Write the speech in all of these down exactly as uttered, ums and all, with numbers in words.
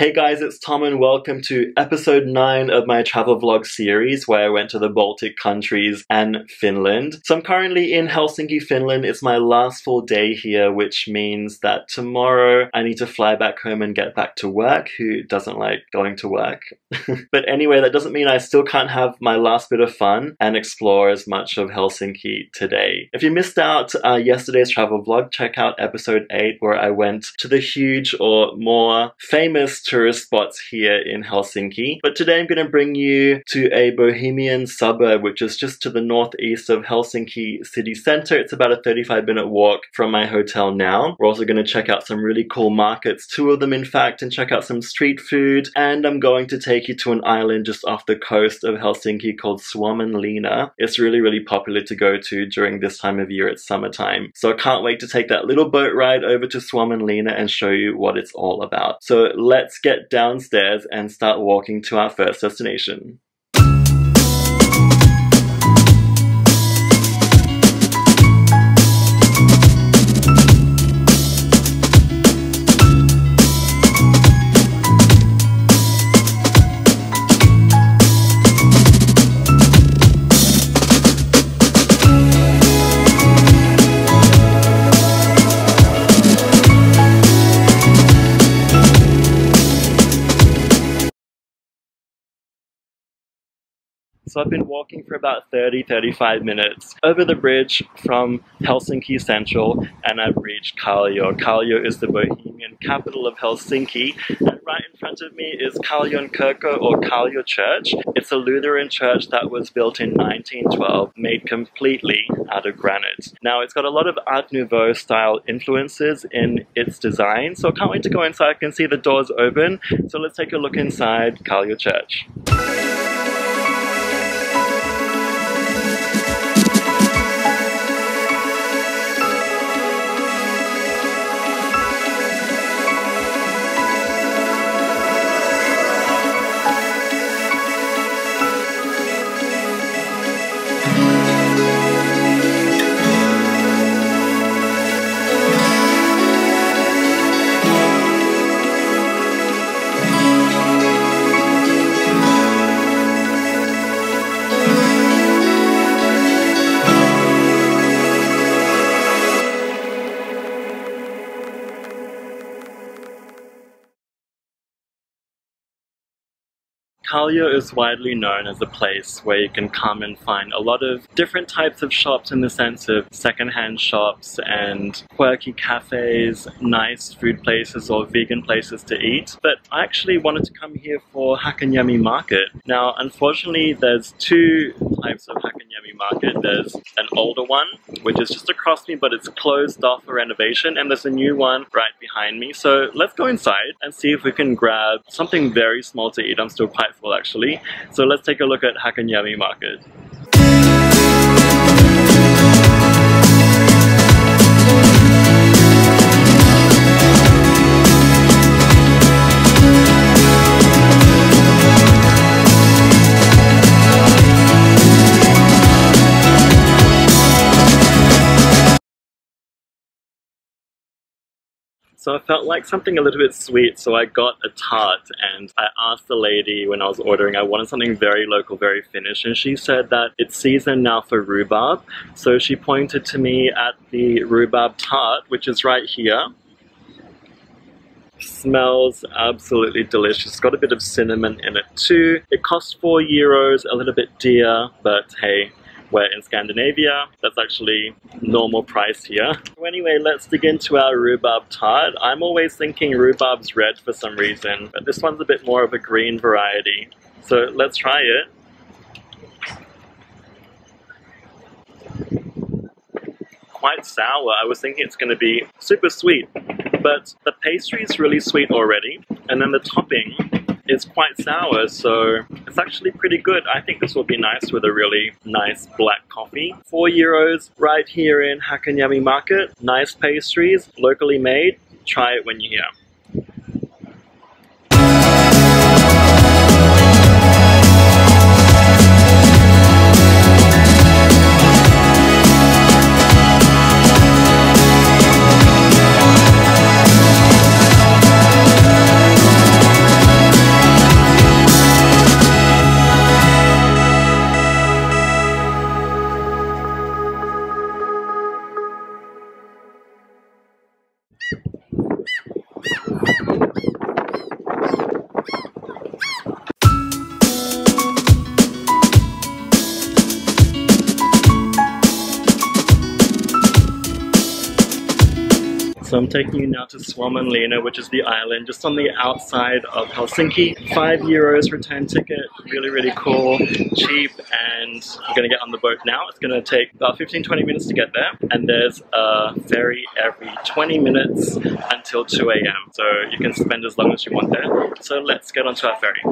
Hey guys, it's Tom and welcome to episode nine of my travel vlog series where I went to the Baltic countries and Finland. So I'm currently in Helsinki, Finland. It's my last full day here, which means that tomorrow I need to fly back home and get back to work. Who doesn't like going to work? But anyway, that doesn't mean I still can't have my last bit of fun and explore as much of Helsinki today. If you missed out uh, yesterday's travel vlog, check out episode eight where I went to the huge or more famous tourist spots here in Helsinki. But today I'm going to bring you to a bohemian suburb which is just to the northeast of Helsinki city centre. It's about a thirty-five minute walk from my hotel now. We're also going to check out some really cool markets, two of them in fact, and check out some street food. And I'm going to take you to an island just off the coast of Helsinki called Suomenlinna. It's really, really popular to go to during this time of year. It's summertime. So I can't wait to take that little boat ride over to Suomenlinna and show you what it's all about. So let's get downstairs and start walking to our first destination. So I've been walking for about thirty, thirty-five minutes over the bridge from Helsinki Central and I've reached Kallio. Kallio is the Bohemian capital of Helsinki and right in front of me is Kallionkirkko or Kallio Church. It's a Lutheran church that was built in nineteen twelve, made completely out of granite. Now it's got a lot of Art Nouveau style influences in its design, so I can't wait to go inside. I can see the doors open, so let's take a look inside Kallio Church. Kallio is widely known as a place where you can come and find a lot of different types of shops in the sense of secondhand shops and quirky cafes, nice food places or vegan places to eat. But I actually wanted to come here for Hakaniemi Market. Now, unfortunately, there's two types of Hakaniemi Market. There's an older one, which is just across me, but it's closed off for renovation, and there's a new one right behind me. So let's go inside and see if we can grab something very small to eat. I'm still quite full actually. So let's take a look at Hakaniemi Market. So I felt like something a little bit sweet, so I got a tart and I asked the lady when I was ordering, I wanted something very local, very Finnish, and she said that it's season now for rhubarb. So she pointed to me at the rhubarb tart, which is right here. Smells absolutely delicious. It's got a bit of cinnamon in it too. It costs four euros, a little bit dear, but hey, we're in Scandinavia. That's actually normal price here. So anyway, let's dig into our rhubarb tart. I'm always thinking rhubarb's red for some reason, but this one's a bit more of a green variety. So let's try it. quite sour. I was thinking it's going to be super sweet, but the pastry is really sweet already, and then the topping is quite sour, so it's actually pretty good. I think this will be nice with a really nice black coffee. four euros right here in Hakaniemi Market. Nice pastries, locally made. Try it when you're here. So I'm taking you now to Suomenlinna, which is the island just on the outside of Helsinki. Five euros return ticket, really, really cool, cheap, and I'm gonna get on the boat now. It's gonna take about fifteen, twenty minutes to get there, and there's a ferry every twenty minutes until two A M So you can spend as long as you want there. So let's get onto our ferry.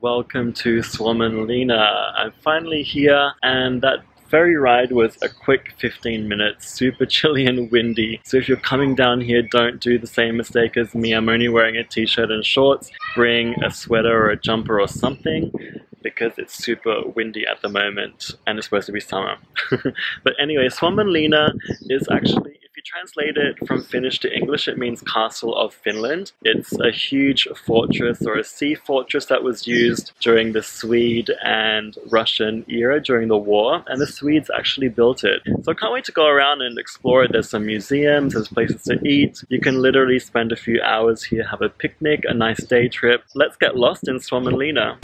Welcome to Suomenlinna. I'm finally here, and that ferry ride was a quick fifteen minutes, super chilly and windy. So if you're coming down here, don't do the same mistake as me. I'm only wearing a t-shirt and shorts. Bring a sweater or a jumper or something, because it's super windy at the moment and it's supposed to be summer. But anyway, Suomenlinna is actually, translate it from Finnish to English, it means Castle of Finland. It's a huge fortress or a sea fortress that was used during the Swede and Russian era during the war, and the Swedes actually built it. So I can't wait to go around and explore it. There's some museums, there's places to eat. You can literally spend a few hours here, have a picnic, a nice day trip. Let's get lost in Suomenlinna.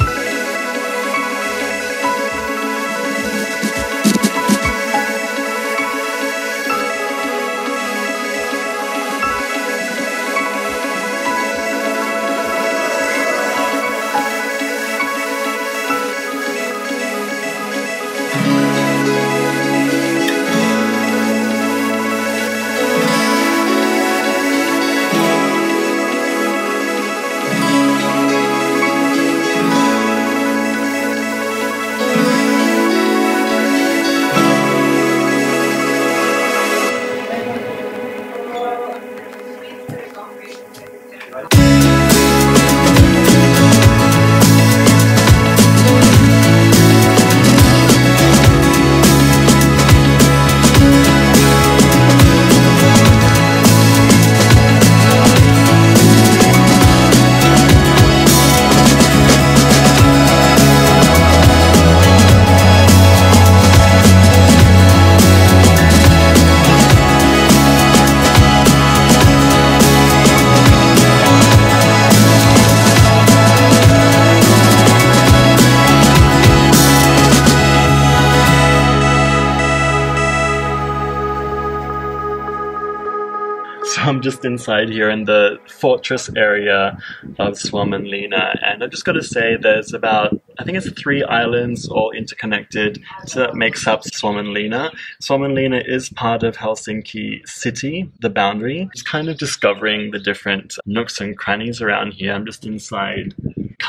I'm just inside here in the fortress area of Suomenlinna, and I've just got to say there's about, I think it's three islands all interconnected, so that makes up Suomenlinna. Suomenlinna is part of Helsinki city, the boundary. Just kind of discovering the different nooks and crannies around here. I'm just inside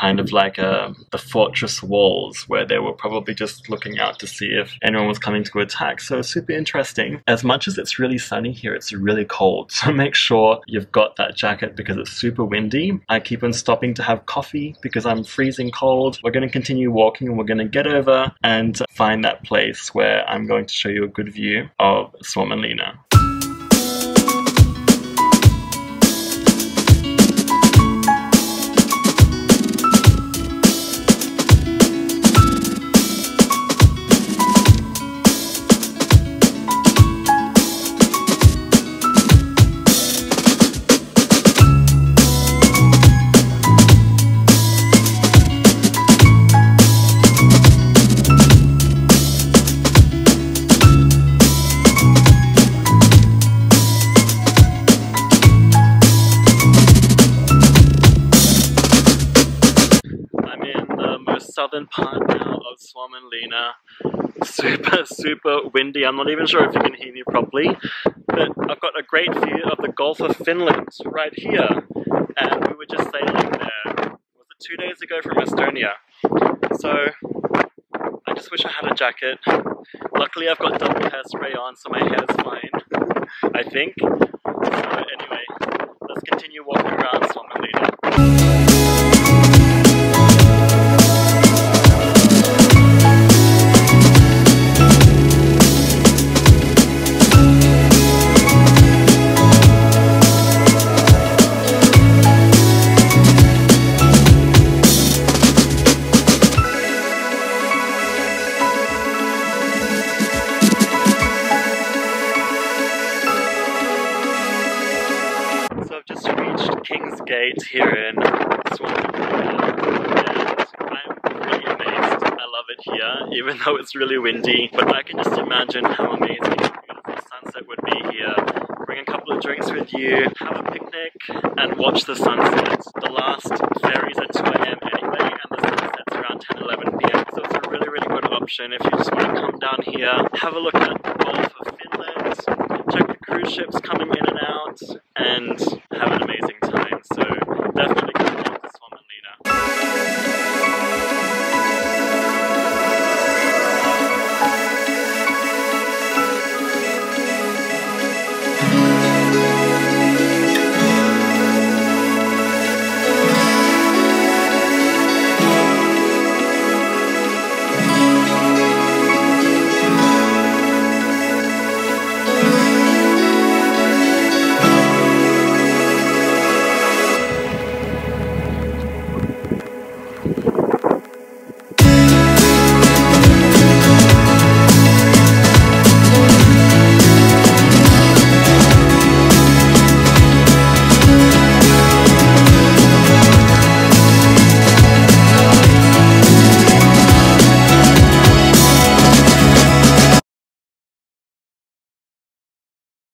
kind of like a, the fortress walls where they were probably just looking out to see if anyone was coming to attack. So super interesting. As much as it's really sunny here, it's really cold. So make sure you've got that jacket because it's super windy. I keep on stopping to have coffee because I'm freezing cold. We're going to continue walking and we're going to get over and find that place where I'm going to show you a good view of Suomenlinna. Part now of Suomenlinna. Super, super windy. I'm not even sure if you can hear me properly, but I've got a great view of the Gulf of Finland right here, and we were just sailing there. Was it two days ago from Estonia? So I just wish I had a jacket. Luckily, I've got double hairspray on, so my hair's fine, I think. So anyway, let's continue walking around Suomenlinna. Here in Suomenlinna, and I'm really amazed. I love it here, even though it's really windy, but I can just imagine how amazing a beautiful sunset would be here. Bring a couple of drinks with you, have a picnic, and watch the sunset. The last ferry's at two A M anyway, and the sunset's around ten, eleven P M, so it's a really, really good option if you just want to come down here, have a look at the Gulf of Finland, check the cruise ships coming in and out, and have an amazing time. So definitely come down to Suomenlinna.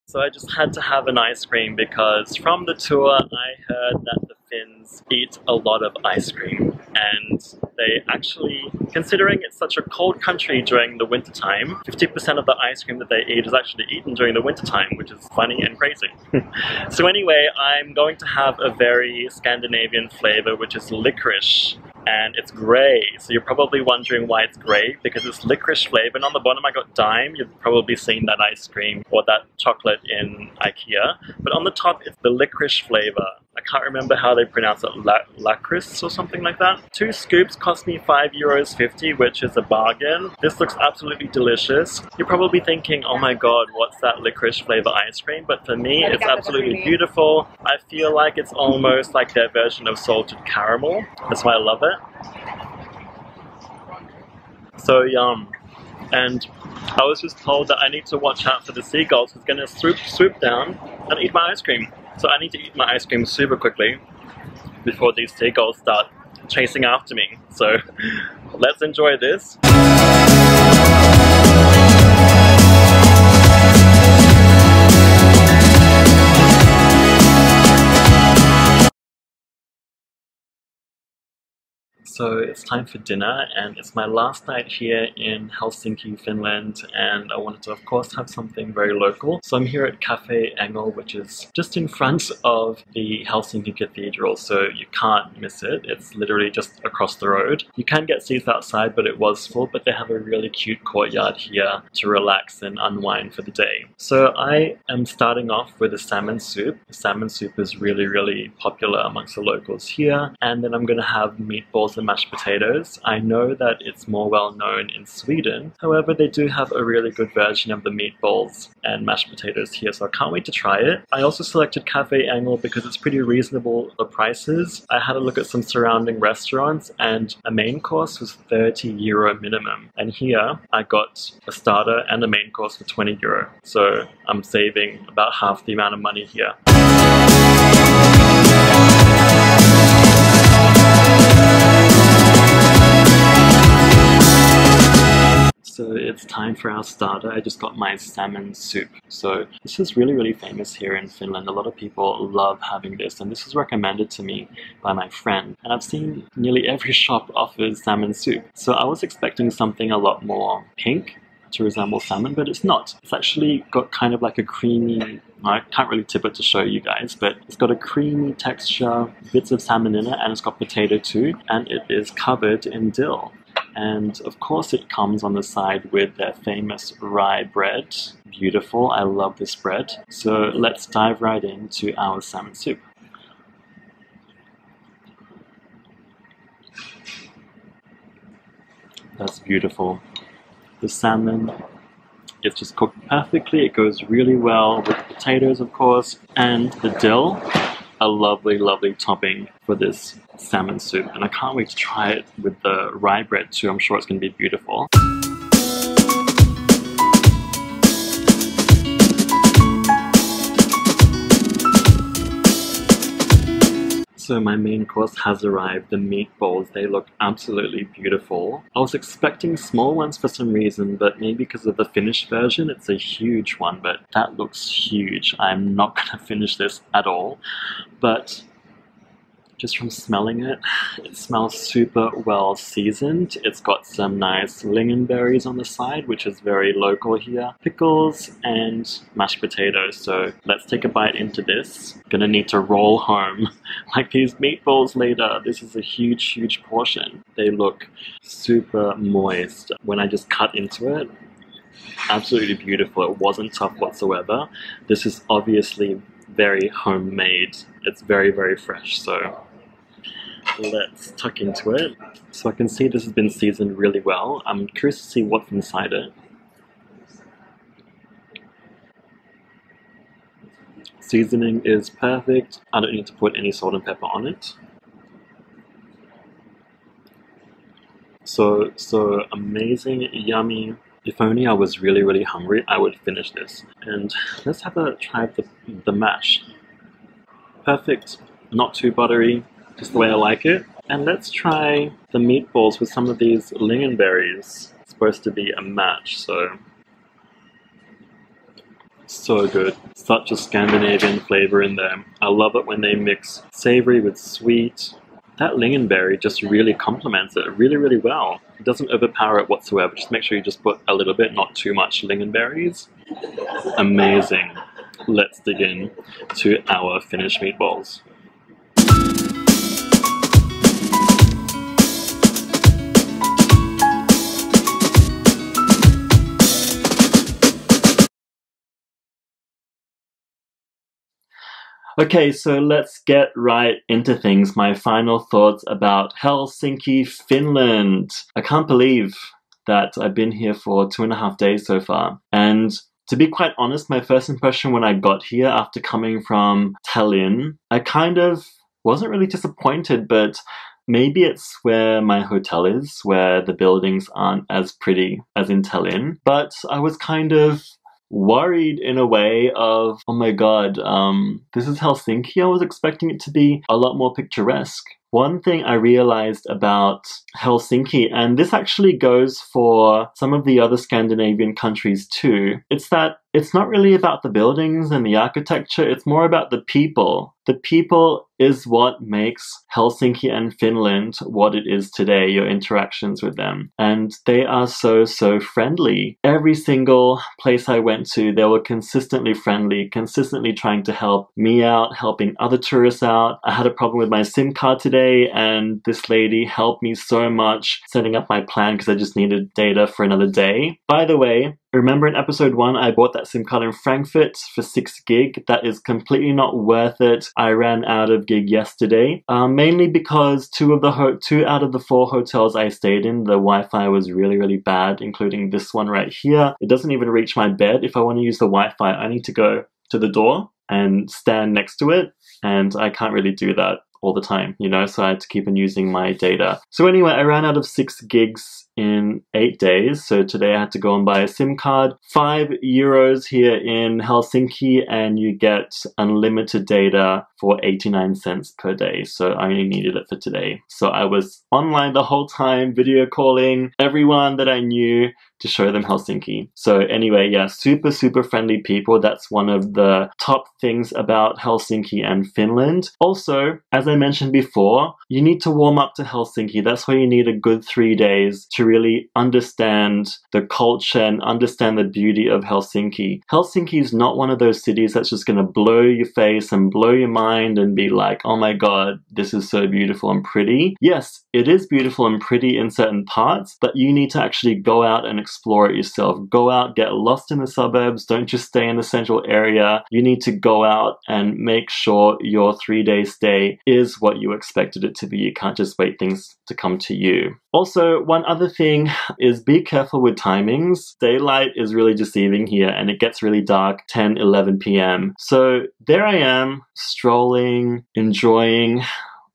So I just had to have an ice cream because from the tour I heard that the Finns eat a lot of ice cream, and they actually, considering it's such a cold country during the wintertime, fifty percent of the ice cream that they eat is actually eaten during the wintertime, which is funny and crazy. So anyway, I'm going to have a very Scandinavian flavour, which is licorice. And it's grey, so you're probably wondering why it's grey, because it's licorice flavour, and on the bottom I got dime. You've probably seen that ice cream or that chocolate in IKEA, but on the top it's the licorice flavour. I can't remember how they pronounce it, la lacrice or something like that. Two scoops cost me five euros fifty, which is a bargain. This looks absolutely delicious. You're probably thinking, oh my god, what's that licorice flavour ice cream? But for me, it's absolutely beautiful. I feel like it's almost like their version of salted caramel. That's why I love it. So yum. And I was just told that I need to watch out for the seagulls who's going to swoop, swoop down and eat my ice cream. So I need to eat my ice cream super quickly before these seagulls start chasing after me. So let's enjoy this. so it's time for dinner, and it's my last night here in Helsinki, Finland, and I wanted to of course have something very local. So I'm here at Cafe Engel, which is just in front of the Helsinki Cathedral, so you can't miss it. It's literally just across the road. You can get seats outside, but it was full, but they have a really cute courtyard here to relax and unwind for the day. So I am starting off with a salmon soup. The salmon soup is really, really popular amongst the locals here, and then I'm going to have meatballs and mashed potatoes. I know that it's more well known in Sweden, however they do have a really good version of the meatballs and mashed potatoes here, so I can't wait to try it. I also selected Cafe Engel because it's pretty reasonable, the prices. I had a look at some surrounding restaurants and a main course was thirty euro minimum, and here I got a starter and a main course for twenty euro, so I'm saving about half the amount of money here. So it's time for our starter. I just got my salmon soup. So this is really, really famous here in Finland. A lot of people love having this, and this was recommended to me by my friend. And I've seen nearly every shop offers salmon soup. So I was expecting something a lot more pink to resemble salmon, but it's not. It's actually got kind of like a creamy, I can't really tip it to show you guys, but it's got a creamy texture, bits of salmon in it, and it's got potato too, and it is covered in dill. And of course it comes on the side with their famous rye bread. Beautiful, I love this bread. So let's dive right into our salmon soup. That's beautiful. The salmon, it's just cooked perfectly. It goes really well with potatoes, of course, and the dill. A lovely, lovely topping for this salmon soup, and I can't wait to try it with the rye bread too. I'm sure it's going to be beautiful. So my main course has arrived, the meatballs. They look absolutely beautiful. I was expecting small ones for some reason, but maybe because of the Finnish version, it's a huge one, but that looks huge. I'm not gonna finish this at all, but just from smelling it, it smells super well seasoned. It's got some nice lingonberries on the side, which is very local here, pickles and mashed potatoes. So let's take a bite into this. Gonna need to roll home like these meatballs later. This is a huge, huge portion. They look super moist. When I just cut into it, absolutely beautiful. It wasn't tough whatsoever. This is obviously very homemade. It's very, very fresh. So let's tuck into it. So I can see this has been seasoned really well. I'm curious to see what's inside it. Seasoning is perfect. I don't need to put any salt and pepper on it. So, so amazing, yummy. If only I was really, really hungry, I would finish this. And let's have a try of the, the mash. Perfect, not too buttery, just the way I like it. And let's try the meatballs with some of these lingonberries. It's supposed to be a match, so. So good. Such a Scandinavian flavor in there. I love it when they mix savory with sweet. That lingonberry just really complements it really, really well. It doesn't overpower it whatsoever. Just make sure you just put a little bit, not too much lingonberries. Amazing. Let's dig in to our finished meatballs. Okay, so let's get right into things. My final thoughts about Helsinki, Finland. I can't believe that I've been here for two and a half days so far. And to be quite honest, my first impression when I got here after coming from Tallinn, I kind of wasn't really disappointed, but maybe it's where my hotel is, where the buildings aren't as pretty as in Tallinn. But I was kind of worried in a way of, oh my god, um, this is Helsinki. I was expecting it to be a lot more picturesque. One thing I realized about Helsinki, and this actually goes for some of the other Scandinavian countries too, it's that It's not really about the buildings and the architecture, it's more about the people. The people is what makes Helsinki and Finland what it is today, your interactions with them. And they are so, so friendly. Every single place I went to, they were consistently friendly, consistently trying to help me out, helping other tourists out. I had a problem with my SIM card today, and this lady helped me so much setting up my plan because I just needed data for another day. By the way, remember in episode one, I bought that SIM card in Frankfurt for six gig. That is completely not worth it. I ran out of gig yesterday, uh, mainly because two of the ho two out of the four hotels I stayed in, the Wi-Fi was really, really bad, including this one right here. It doesn't even reach my bed. If I want to use the Wi-Fi, I need to go to the door and stand next to it, and I can't really do that all the time, you know, so I had to keep on using my data. So anyway, I ran out of six gigs in eight days. So today I had to go and buy a SIM card. Five euros here in Helsinki, and you get unlimited data for eighty-nine cents per day. So I only needed it for today. So I was online the whole time, video calling everyone that I knew to show them Helsinki. So anyway, yeah, super, super friendly people. That's one of the top things about Helsinki and Finland. Also, as I mentioned before, you need to warm up to Helsinki. That's why you need a good three days to really understand the culture and understand the beauty of Helsinki. Helsinki is not one of those cities that's just going to blow your face and blow your mind and be like, oh my God, this is so beautiful and pretty. Yes, it is beautiful and pretty in certain parts, but you need to actually go out and explore it yourself. Go out, get lost in the suburbs. Don't just stay in the central area. You need to go out and make sure your three-day stay is what you expected it to be. You can't just wait things to come to you. Also, one other thing is be careful with timings. Daylight is really deceiving here, and it gets really dark ten, eleven p m So there I am, strolling, enjoying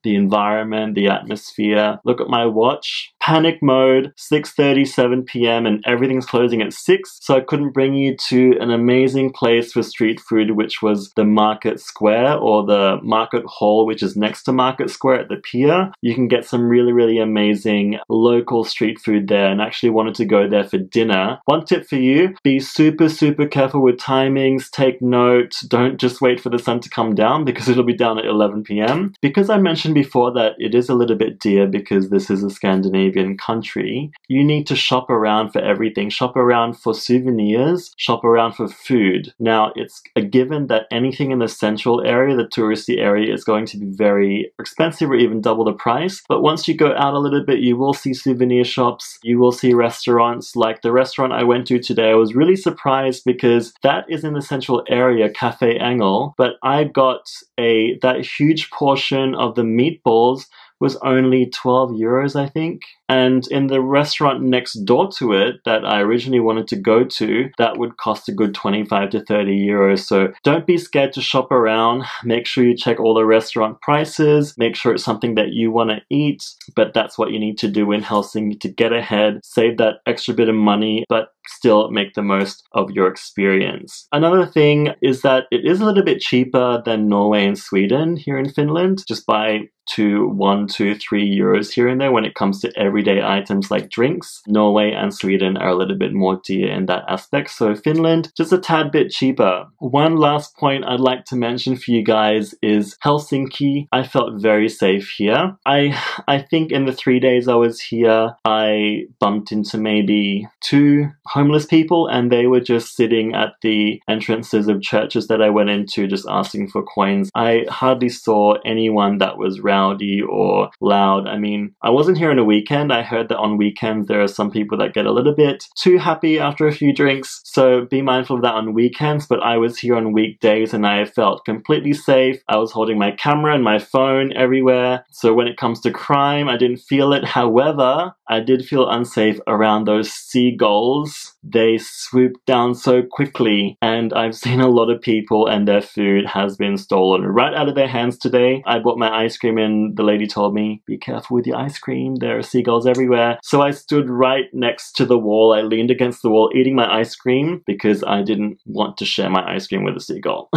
the environment, the atmosphere. Look at my watch. Panic mode, six thirty, seven p m and everything's closing at six. So I couldn't bring you to an amazing place for street food, which was the Market Square, or the Market Hall, which is next to Market Square at the pier. You can get some really, really amazing local street food there, and actually wanted to go there for dinner. One tip for you, be super, super careful with timings. Take note. Don't just wait for the sun to come down, because it'll be down at eleven p m Because I mentioned before that it is a little bit dear because this is a Scandinavian country. You need to shop around for everything. Shop around for souvenirs, shop around for food. Now, it's a given that anything in the central area, the touristy area, is going to be very expensive or even double the price. But once you go out a little bit, you will see souvenir shops, you will see restaurants. Like the restaurant I went to today, I was really surprised because that is in the central area, Cafe Engel, but I got a that huge portion of the meatballs was only twelve euros, I think. And in the restaurant next door to it that I originally wanted to go to, that would cost a good twenty-five to thirty euros. So don't be scared to shop around. Make sure you check all the restaurant prices. Make sure it's something that you want to eat. But that's what you need to do in Helsinki to get ahead, save that extra bit of money, but still make the most of your experience. Another thing is that it is a little bit cheaper than Norway and Sweden here in Finland, just by two, one, two, three euros here and there when it comes to everyday items like drinks. Norway and Sweden are a little bit more dear in that aspect. So Finland, just a tad bit cheaper. One last point I'd like to mention for you guys is Helsinki. I felt very safe here. I, I think in the three days I was here, I bumped into maybe two homeless people, and they were just sitting at the entrances of churches that I went into just asking for coins. I hardly saw anyone that was rowdy or loud. I mean, I wasn't here on a weekend. I heard that on weekends there are some people that get a little bit too happy after a few drinks, so be mindful of that on weekends. But I was here on weekdays and I felt completely safe. I was holding my camera and my phone everywhere, so when it comes to crime, I didn't feel it. However, I did feel unsafe around those seagulls. They swoop down so quickly, and I've seen a lot of people and their food has been stolen right out of their hands today. I bought my ice cream and the lady told me, be careful with your ice cream, there are seagulls everywhere. So I stood right next to the wall, I leaned against the wall eating my ice cream because I didn't want to share my ice cream with a seagull.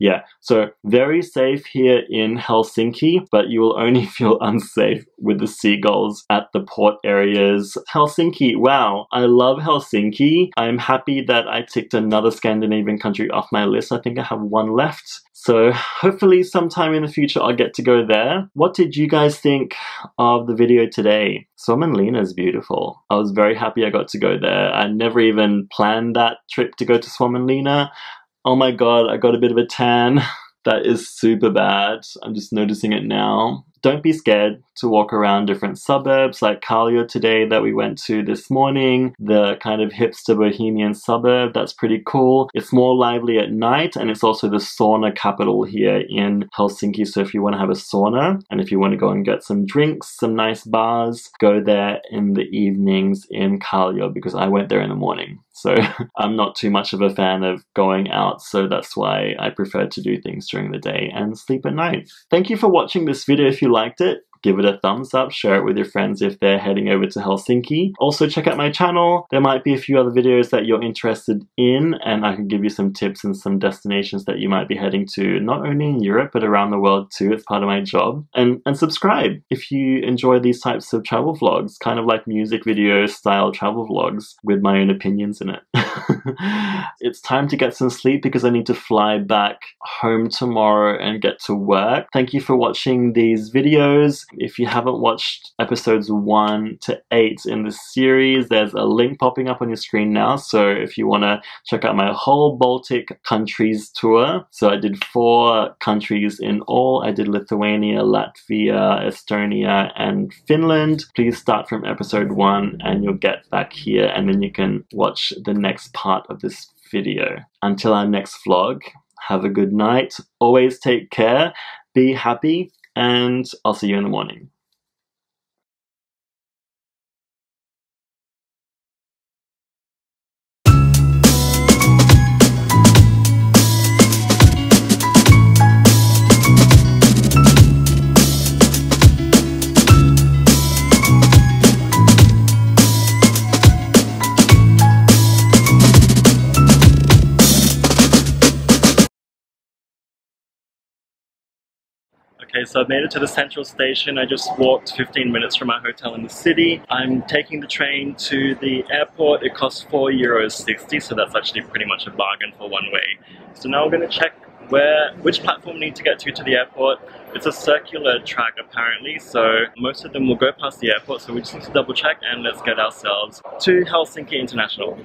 Yeah, so very safe here in Helsinki, but you will only feel unsafe with the seagulls at the port area areas. Helsinki, wow, I love Helsinki. I'm happy that I ticked another Scandinavian country off my list. I think I have one left. So hopefully sometime in the future I'll get to go there. What did you guys think of the video today? Suomenlinna is beautiful. I was very happy I got to go there. I never even planned that trip to go to Suomenlinna. Oh my god, I got a bit of a tan. That is super bad. I'm just noticing it now. Don't be scared to walk around different suburbs like Kallio today that we went to this morning, the kind of hipster bohemian suburb. That's pretty cool. It's more lively at night, and it's also the sauna capital here in Helsinki. So if you want to have a sauna and if you want to go and get some drinks, some nice bars, go there in the evenings in Kallio, because I went there in the morning. So I'm not too much of a fan of going out, so that's why I prefer to do things during the day and sleep at night. Thank you for watching this video. If you liked it, give it a thumbs up, share it with your friends if they're heading over to Helsinki. Also check out my channel. There might be a few other videos that you're interested in, and I can give you some tips and some destinations that you might be heading to, not only in Europe but around the world too. It's part of my job. And, and subscribe if you enjoy these types of travel vlogs, kind of like music video style travel vlogs with my own opinions in it. It's time to get some sleep because I need to fly back home tomorrow and get to work. Thank you for watching these videos. If you haven't watched episodes one to eight in this series, there's a link popping up on your screen now. So if you want to check out my whole Baltic countries tour, so I did four countries in all. I did Lithuania, Latvia, Estonia, and Finland. Please start from episode one and you'll get back here, and then you can watch the next part of this video. Until our next vlog, have a good night. Always take care, be happy, and I'll see you in the morning. Okay, so I've made it to the central station. I just walked fifteen minutes from my hotel in the city. I'm taking the train to the airport. It costs four euros sixty, so that's actually pretty much a bargain for one way. So now we're going to check where, which platform we need to get to to the airport. It's a circular track apparently, so most of them will go past the airport, so we just need to double check and let's get ourselves to Helsinki International.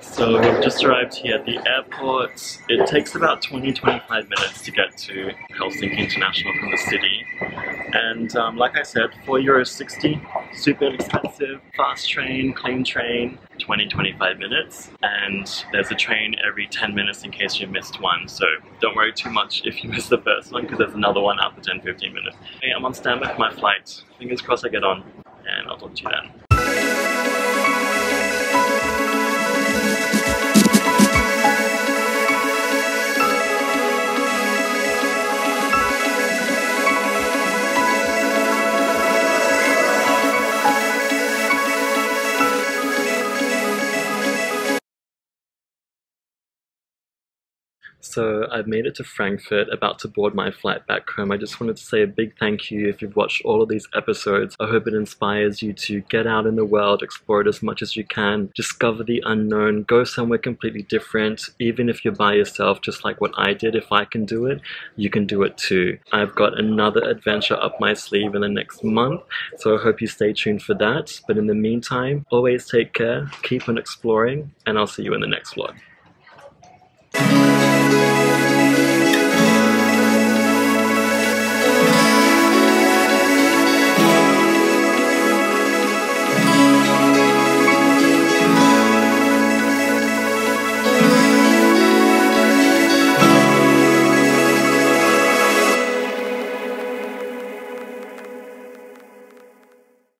So I've just arrived here at the airport. It takes about twenty to twenty-five minutes to get to Helsinki International from the city. And um, like I said, four euros sixty, super expensive, fast train, clean train, twenty to twenty-five minutes. And there's a train every ten minutes in case you missed one. So don't worry too much if you miss the first one, because there's another one after ten to fifteen minutes. Okay, I'm on standby for my flight. Fingers crossed I get on, and I'll talk to you then. So I've made it to Frankfurt, about to board my flight back home. I just wanted to say a big thank you if you've watched all of these episodes. I hope it inspires you to get out in the world, explore it as much as you can, discover the unknown, go somewhere completely different, even if you're by yourself, just like what I did. If I can do it, you can do it too. I've got another adventure up my sleeve in the next month, so I hope you stay tuned for that. But in the meantime, always take care, keep on exploring, and I'll see you in the next vlog.